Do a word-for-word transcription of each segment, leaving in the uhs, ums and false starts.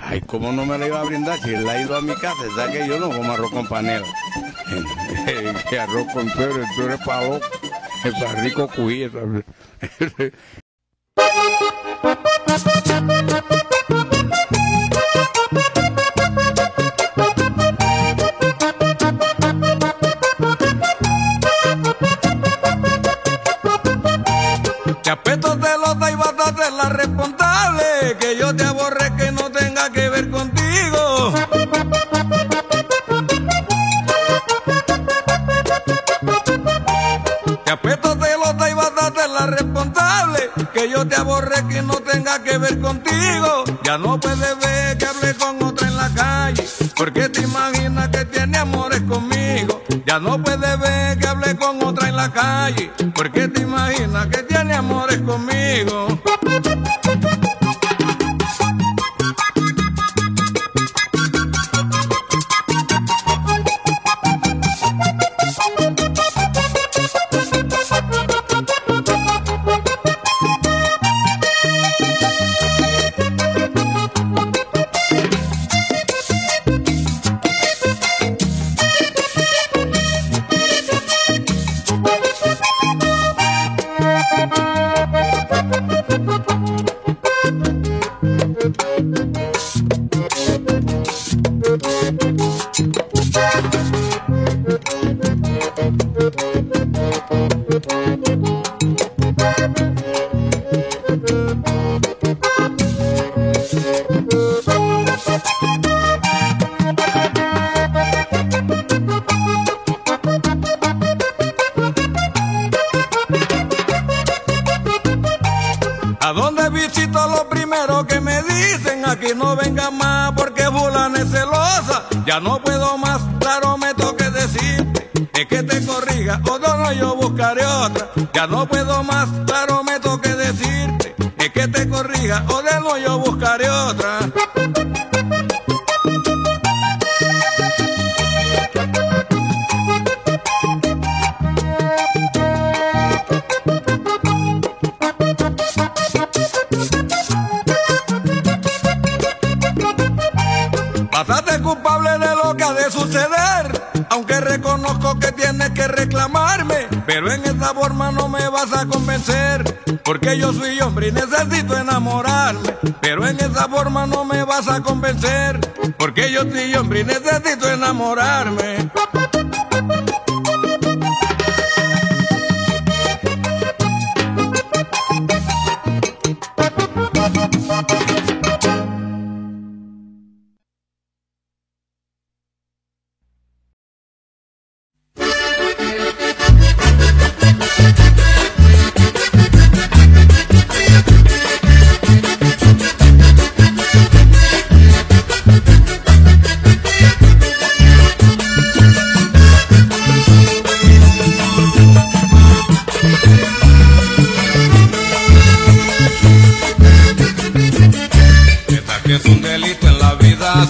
Ay, ¿cómo no me la iba a brindar? Si él ha ido a mi casa, ¿sabes que yo no como arroz con panela? Que arroz con pebre, el pebre es para loco, es para rico cuí. Chapetos de lota y batata es la responsable, que yo te aborrezca y no tenga que ver contigo. Chapetos de lota y batata es la responsable, que yo te aborrezca y no tenga que ver contigo. Ya no puedes ver que hablé con otra en la calle, porque te imaginas que tiene amores conmigo. Ya no puedes ver que hablé con otra en la calle, porque te imaginas que tiene amores conmigo. ¿A dónde visito a los primeros que me dicen? Aquí no venga más porque fulana es celosa. Ya no puedo más, claro me toque decirte, es que te corrija o no yo buscaré otra. Ya no puedo más, claro me toque decirte, es que te corrija o no yo buscaré otra. Pasaste culpable de lo que ha de suceder, aunque reconozco que tienes que reclamarme, pero en esta forma no me vas a convencer, porque yo soy hombre y necesito enamorarme. Pero en esta forma no me vas a convencer, porque yo soy hombre y necesito enamorarme.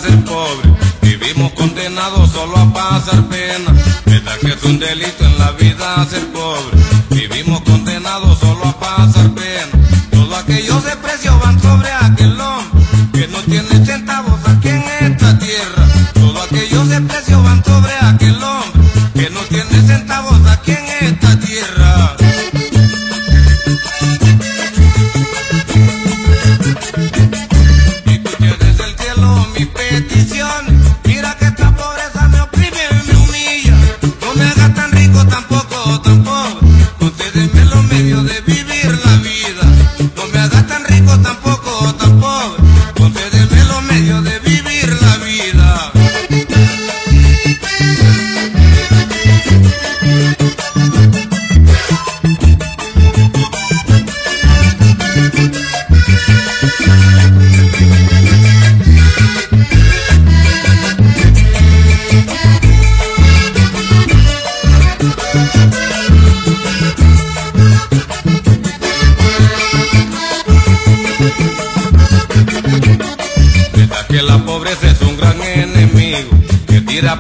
Ser pobre, vivimos condenados solo a pasar pena. ¿Verdad que es un delito en la vida ser pobre? Vivimos condenados solo a pasar pena. Todos aquellos de precio van sobre aquel hombre que no tiene centavos aquí en esta tierra. Todos aquellos de precio van sobre aquel hombre que no tiene centavos aquí en esta tierra.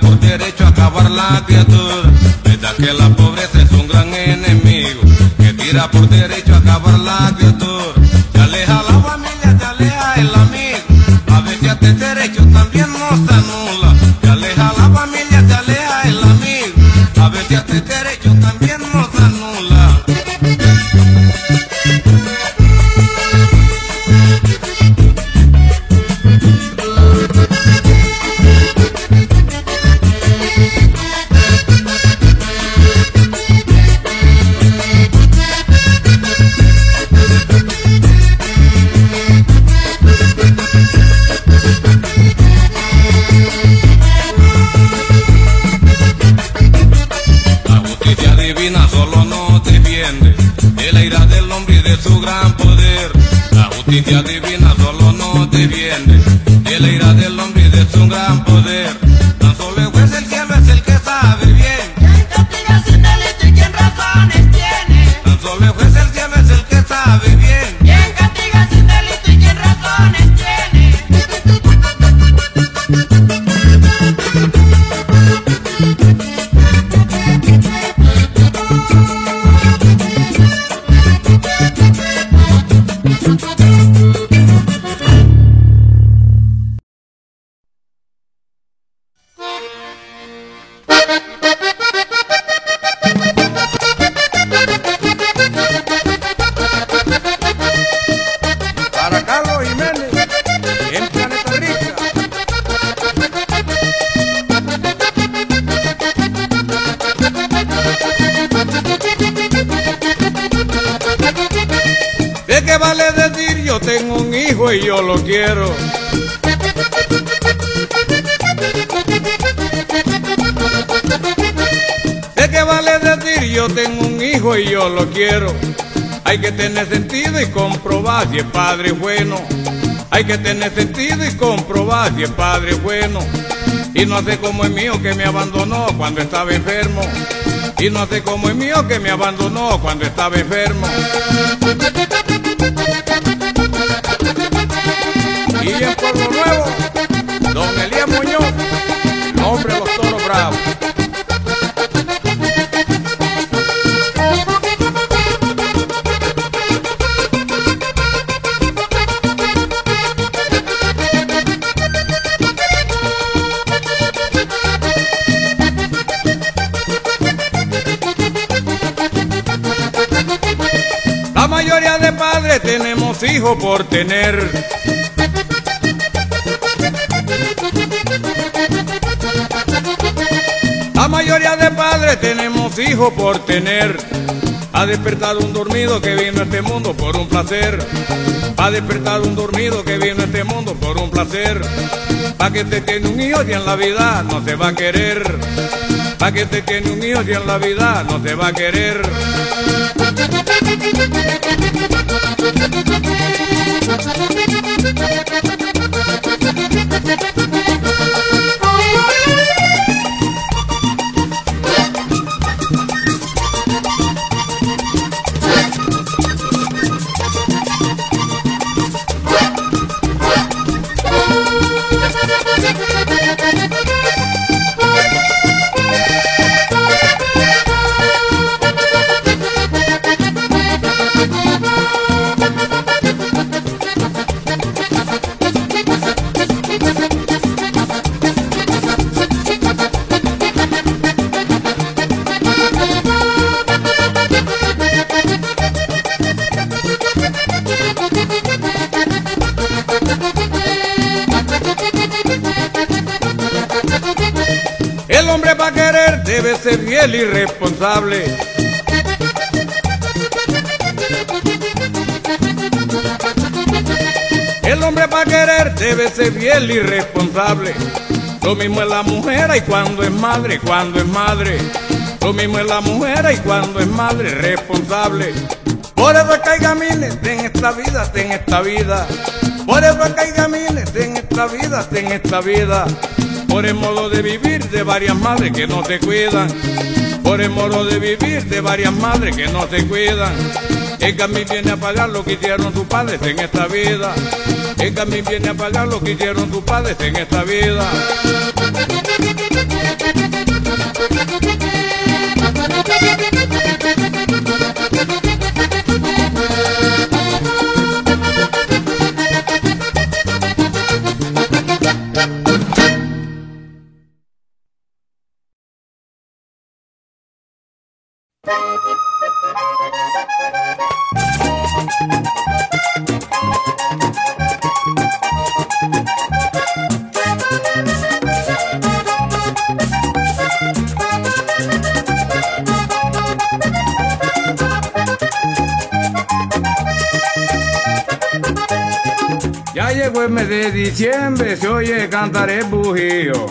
Por derecho a acabar la criatura. ¿Verdad que la pobreza es un gran enemigo que tira por derecho a acabar la criatura? Te aleja la familia, te aleja el amigo, a veces te ese derecho también nos anula. Te aleja la familia, te aleja el amigo. A veces ese derecho también nos anula. La justicia divina solo no defiende, de la ira del hombre y de su gran poder. Tan solo el juez del cielo es el que sabe bien quién castiga sin delito y quién razones tiene. Tan solo el juez del cielo es el que sabe bien quién castiga sin delito y quién razones tiene. Quiero. ¿De qué vale decir yo tengo un hijo y yo lo quiero? Hay que tener sentido y comprobar si el padre es bueno. Hay que tener sentido y comprobar si el padre es bueno. Y no hace como el mío que me abandonó cuando estaba enfermo. Y no hace como el mío que me abandonó cuando estaba enfermo. Y en Pueblo Nuevo, don Elías Muñoz, el hombre de los toros bravos. La mayoría de padres tenemos hijos por tener. La mayoría de padres tenemos hijos por tener. Ha despertado un dormido que vino a este mundo por un placer. Ha despertado un dormido que vino a este mundo por un placer. Pa' que te tiene un hijo y en la vida no te va a querer. Pa' que te tiene un hijo y en la vida no te va a querer. Debe ser fiel y responsable. El hombre para querer debe ser fiel y responsable. Lo mismo es la mujer y cuando es madre, cuando es madre. Lo mismo es la mujer y cuando es madre, responsable. Por eso es que hay gamines en esta vida, en esta vida. Por eso es que hay gamines en esta vida, en esta vida. Por el modo de vivir de varias madres que no se cuidan. Por el modo de vivir de varias madres que no se cuidan. El camino viene a pagar lo que hicieron sus padres en esta vida. El camino viene a pagar lo que hicieron sus padres en esta vida. fue el mes de diciembre, se oye cantar el bujío.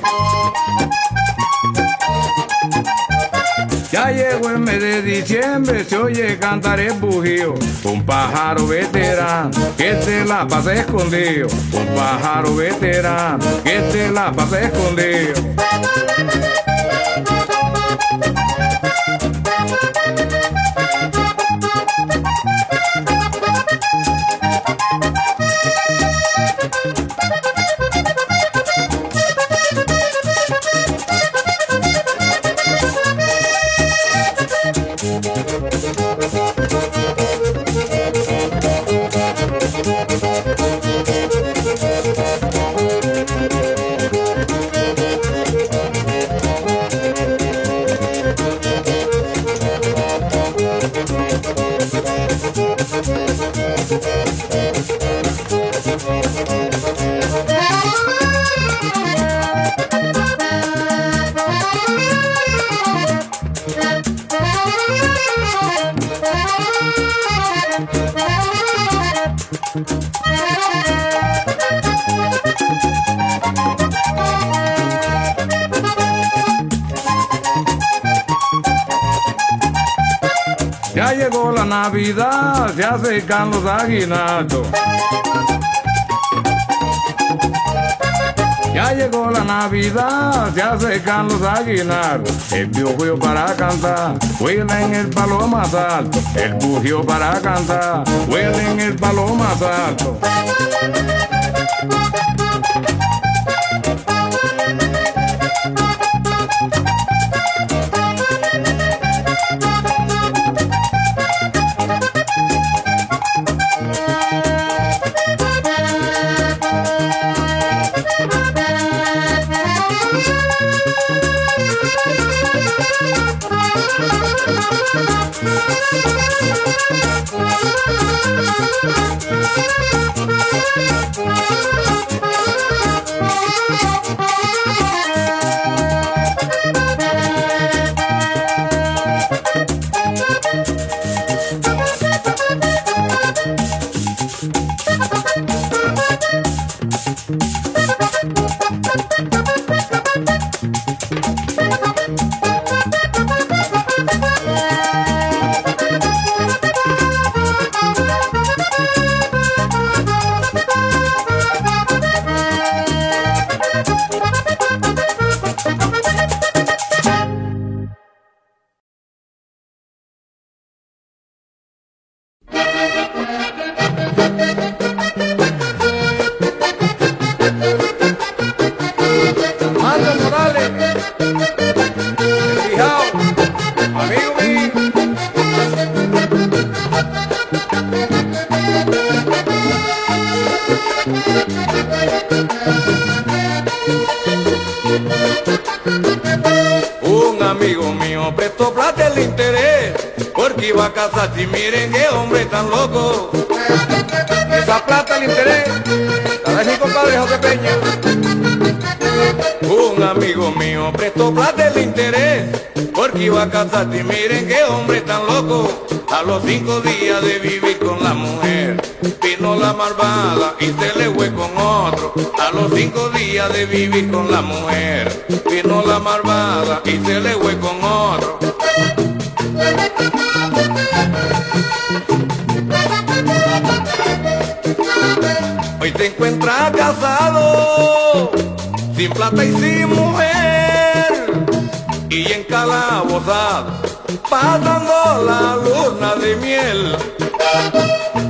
Ya llegó el mes de diciembre, se oye cantar el bujío. Un pájaro veterano que se la pasa escondido. Un pájaro veterano que se la pasa escondido. Ya llegó la Navidad, se acercan los aguinaldos. Ya llegó la Navidad, se acercan los aguinaldos. El bujío para cantar, huele en el palo más alto. El bujío para cantar, huele en el palo más alto. Y miren qué hombre tan loco. Esa plata el interés. Arachi, compadre José Peña. Un amigo mío prestó plata el interés porque iba a casarse y miren qué hombre tan loco. A los cinco días de vivir con la mujer vino la malvada y se le fue con otro. A los cinco días de vivir con la mujer vino la malvada y se le fue con otro. Hoy te encuentras casado, sin plata y sin mujer, y encalabozado, pasando la luna de miel.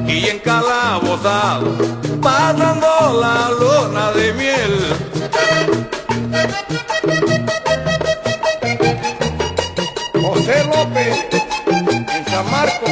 Y encalabozado, pasando la luna de miel. José López, en San Marcos.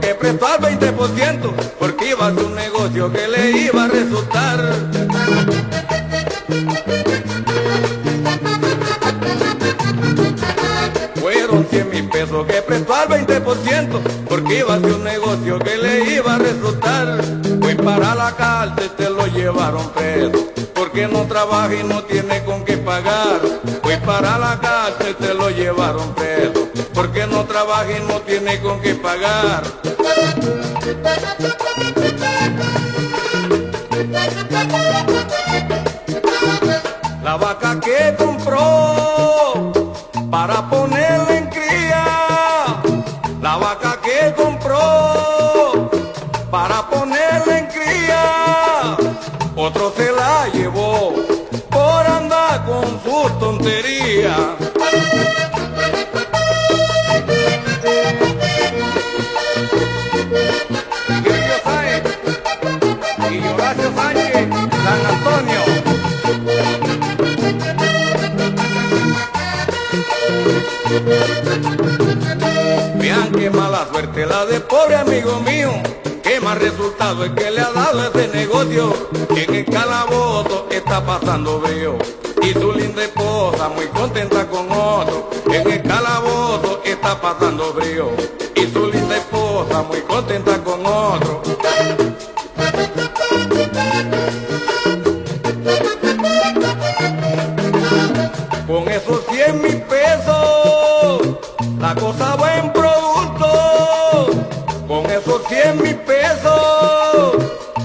Que prestó al veinte por ciento porque iba a hacer un negocio que le iba a resultar. mil pesos que prestó al veinte por ciento, porque iba a hacer un negocio que le iba a resultar. Fue para la cárcel, te lo llevaron preso, porque no trabaja y no tiene con qué pagar. Fue para la cárcel, te lo llevaron preso, porque no trabaja y no tiene con qué pagar. La vaca que compró para ponerla en cría, la vaca que compró para ponerla en cría, otro se la llevó por andar con sus tonterías. Vean qué mala suerte la de pobre amigo mío, qué mal resultado es que le ha dado ese negocio, que en el calabozo está pasando frío y su linda esposa muy contenta con otro. En el calabozo está pasando frío y su linda esposa muy contenta con otro. Con esos cien mil pesos, la cosa va en producto. Con esos cien mil pesos,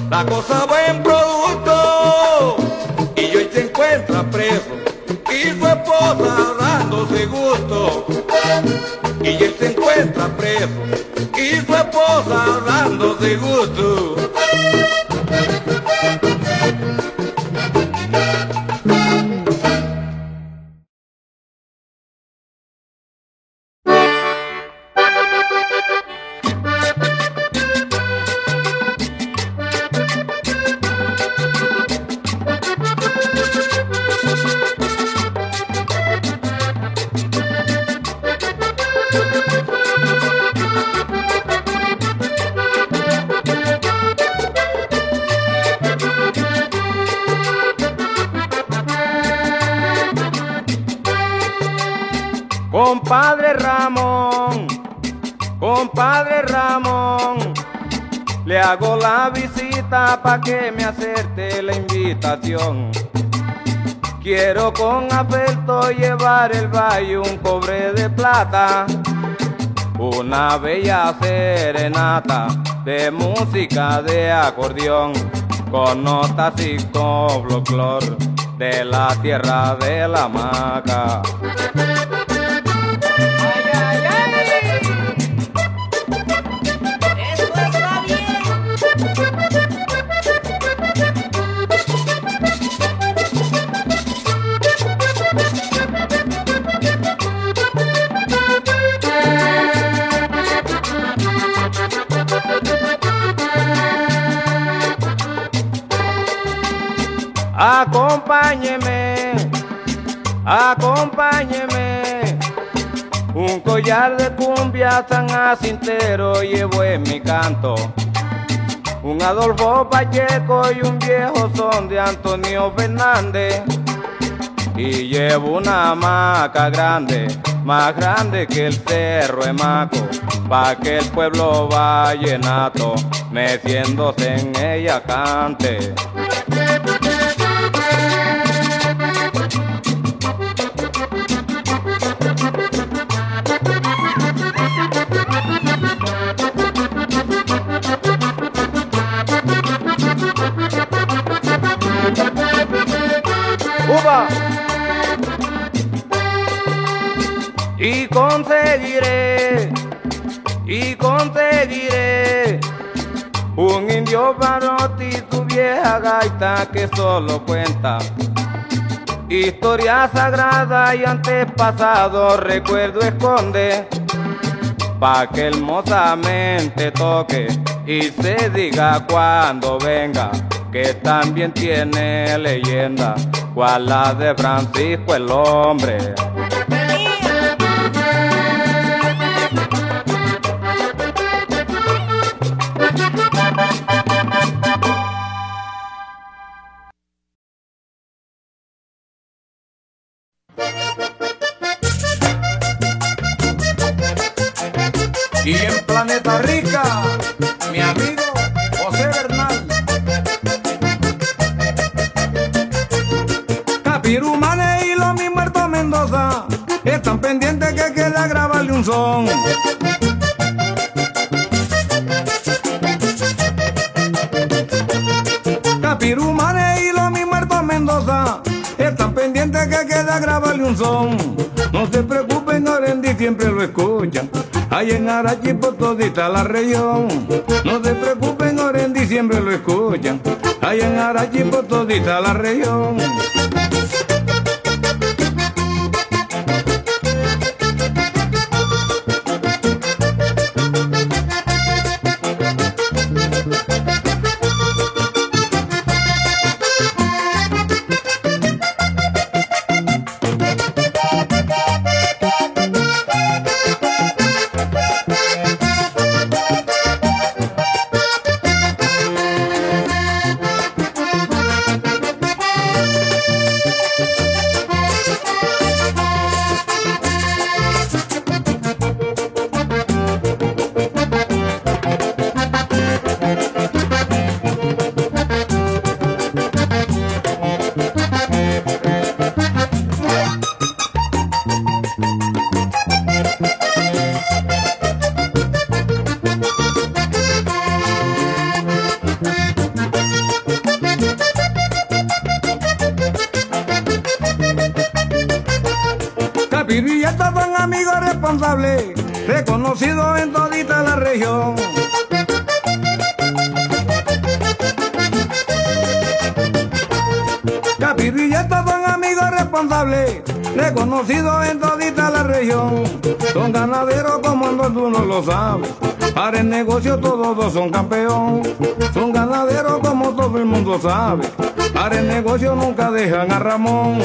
la cosa va en producto. Y hoy se encuentra preso y su esposa dándose gusto. Y él se encuentra preso y su esposa dándose gusto. Compadre Ramón, compadre Ramón, le hago la visita pa' que me acepte la invitación. Quiero con afecto llevar el valle un cobre de plata, una bella serenata de música de acordeón, con notas y con folclor de la tierra de la Maca. Acompáñeme, acompáñeme, un collar de cumbia tan acintero llevo en mi canto, un Adolfo Pacheco y un viejo son de Antonio Fernández, y llevo una hamaca grande, más grande que el cerro Emaco, pa' que el pueblo vallenato, meciéndose en ella cante. Y conseguiré, y conseguiré un indio barote y tu vieja gaita que solo cuenta historia sagrada y antepasado recuerdo esconde, pa' que hermosamente toque y se diga cuando venga que también tiene leyenda, cual la de Francisco el Hombre. Y en Planeta Rica, mi amigo José Bernal. Capirú Mane y Lomi Muerto Mendoza están pendientes que queda grabarle un son. Capirú Mane y Lomi Muerto Mendoza están pendientes que queda grabarle un son. No se preocupen, Orendi siempre lo escucha. Hay en Arachi por todita la región. No se preocupen, Orendi siempre lo escuchan. Hay en Arachi por todita la región. Capirú y estos son amigos responsables, reconocidos en todita la región. Capirú y estos son amigos responsables, reconocidos en todita la región. Son ganaderos como no, tú no lo sabes, para el negocio todos dos son campeón. Son ganaderos como todo el mundo sabe, para el negocio nunca dejan a Ramón.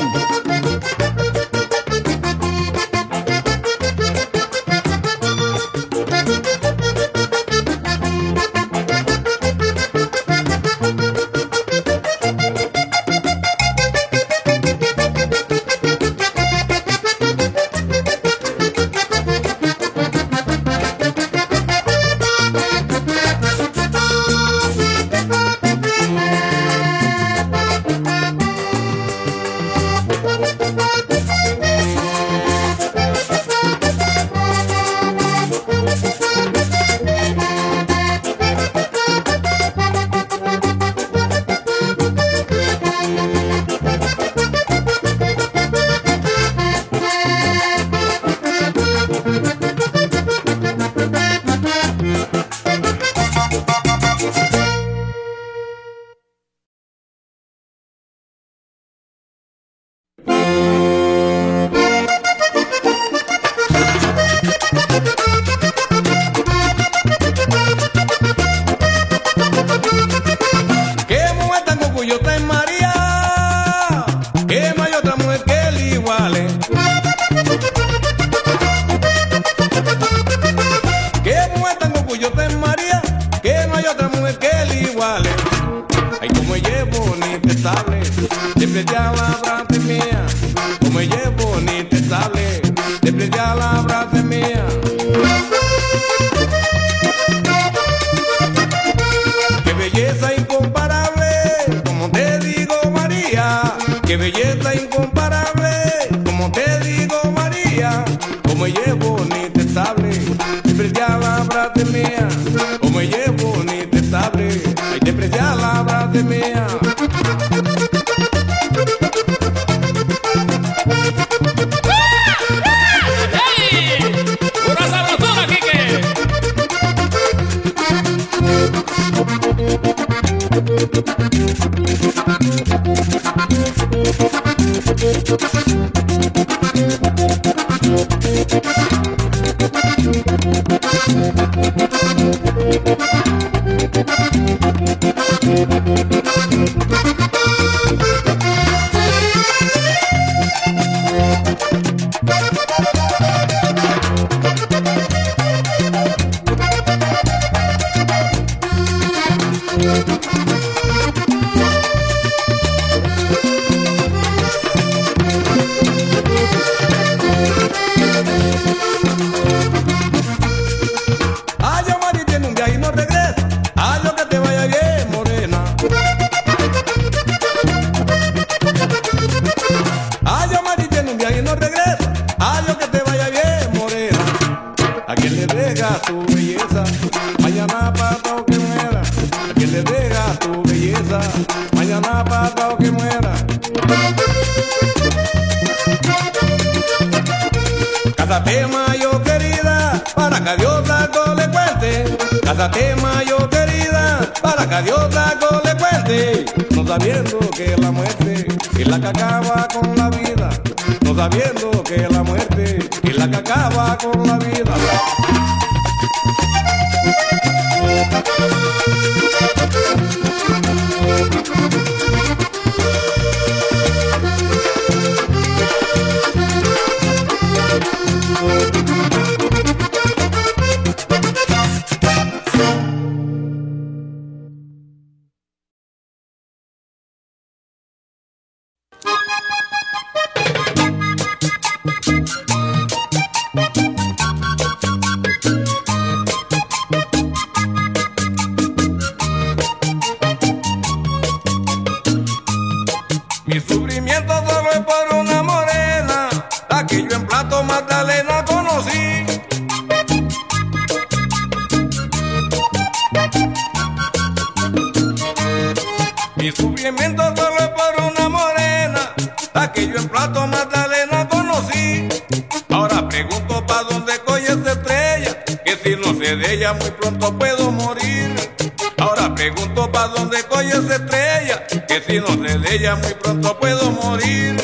le deja tu belleza, mañana patao que muera. A quien le deja tu belleza, mañana patao que muera. Cásate mayo querida, para que a Dios algo le cuente. Cásate mayo querida, para que a Dios algo le cuente. No sabiendo que la muerte es la que acaba con la vida. No sabiendo que la muerte es la que acaba con la vida. Muy pronto puedo morir. Ahora pregunto pa' dónde coño se estrella, que si no se de ella muy pronto puedo morir.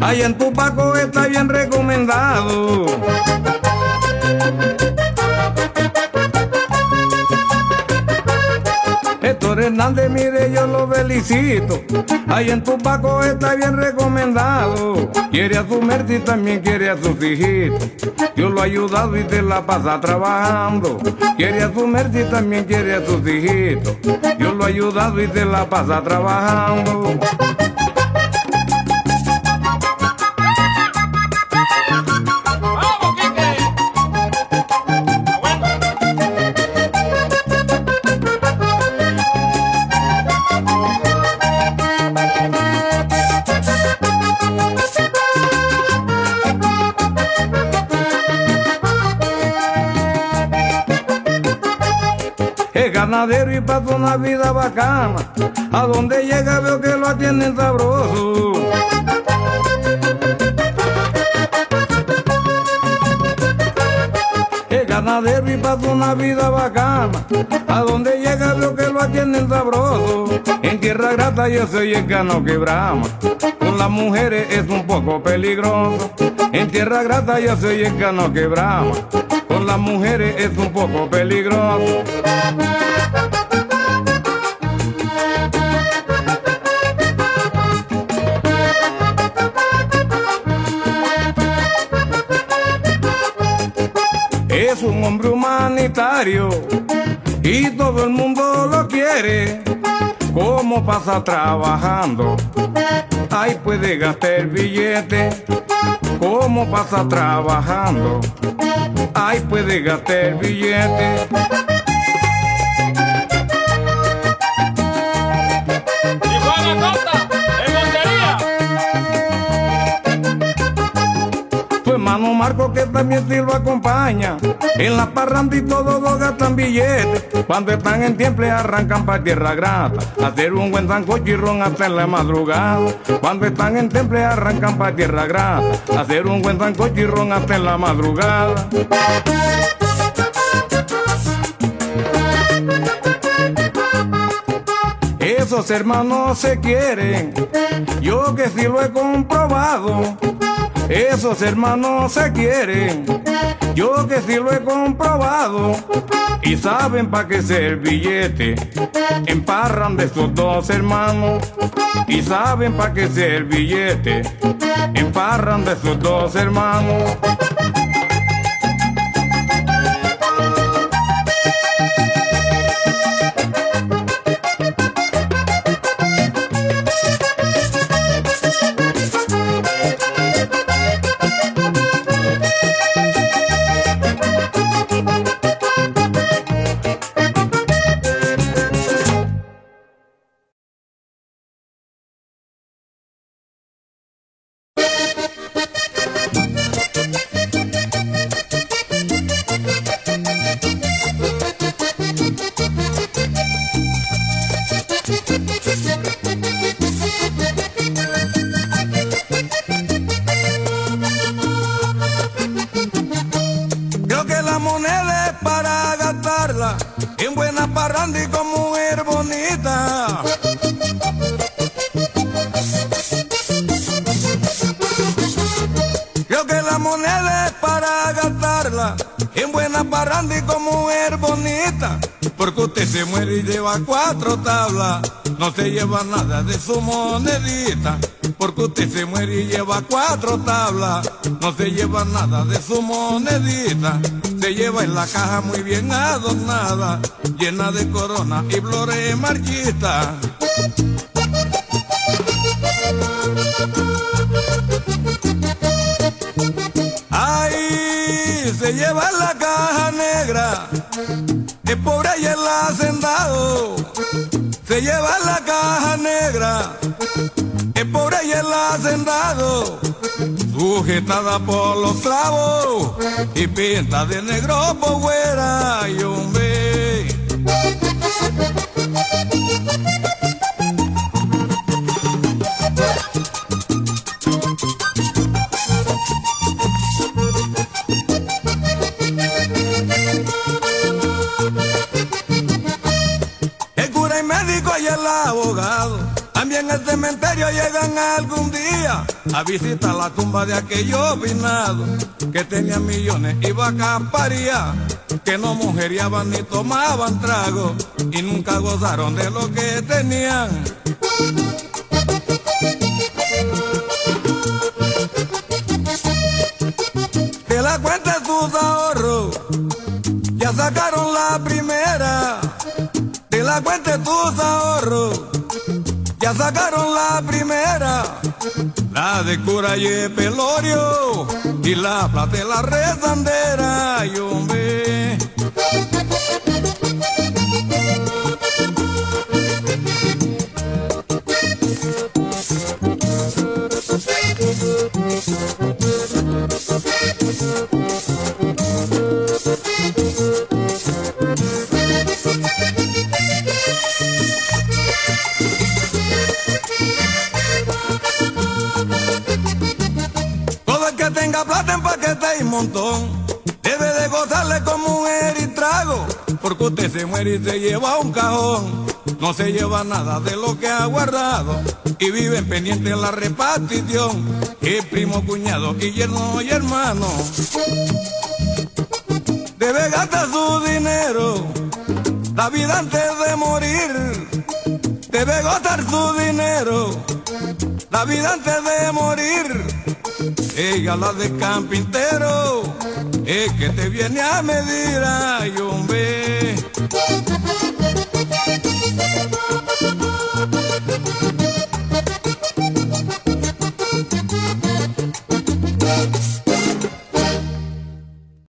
Allá en Tupaco está bien recomendado. Héctor Hernández, mire, yo lo felicito. Ahí en Tupaco está bien recomendado. Quiere a su merced y también quiere a sus hijitos. Dios lo ha ayudado y se la pasa trabajando. Quiere a su merced y también quiere a sus hijitos. Dios lo ha ayudado y se la pasa trabajando. Ganadero y pasa una vida bacana, a donde llega veo que lo atienden sabroso. Es ganadero y pasa una vida bacana, a donde llega veo que lo atienden sabroso. En tierra grata yo soy el cano que brama, con las mujeres es un poco peligroso. En tierra grata yo soy el cano que brama, con las mujeres es un poco peligroso. Es un hombre humanitario y todo el mundo lo quiere. Como pasa trabajando, ahí puede gastar billete. Como pasa trabajando, ahí puede gastar billete. Mano Marco que también sí lo acompaña, en la parranda y todos los gastan billetes. Cuando están en tiempo arrancan para tierra grata, hacer un buen sancocho y ron hasta en la madrugada. Cuando están en tiempo arrancan para tierra grata, hacer un buen sancocho y ron hasta en la madrugada. Esos hermanos se quieren, yo que sí lo he comprobado. Esos hermanos se quieren, yo que sí lo he comprobado. Y saben pa' qué ser billete, emparran de esos dos hermanos. Y saben pa' qué ser billete, emparran de esos dos hermanos. Cuatro tablas, no se lleva nada de su monedita, porque usted se muere y lleva cuatro tablas, no se lleva nada de su monedita, se lleva en la caja muy bien adornada, llena de corona y flores marchitas. Ay, se lleva en la caja negra, el pobre y el hacendado, se lleva la caja negra, el pobre y el hacendado, sujetada por los clavos y pinta de negro por fuera, y hombre. El abogado También al cementerio llegan algún día a visitar la tumba de aquellos vinados que tenían millones y vacas parías, que no mujeriaban ni tomaban trago y nunca gozaron de lo que tenían. De la cuenta de sus ahorros ya sacaron la primera. De la cuenta de sus ahorros ya sacaron la primera, la de cura y el pelorio y la plata de la rezandera. Y hombre, montón, debe de gozarle con mujer y trago, porque usted se muere y se lleva un cajón, no se lleva nada de lo que ha guardado, y viven pendientes de la repartición, el primo, cuñado, y yerno y hermano. Debe gastar su dinero, la vida antes de morir, debe gastar su dinero, la vida antes de morir. Ella la de carpintero es que te viene a medir, ay hombre.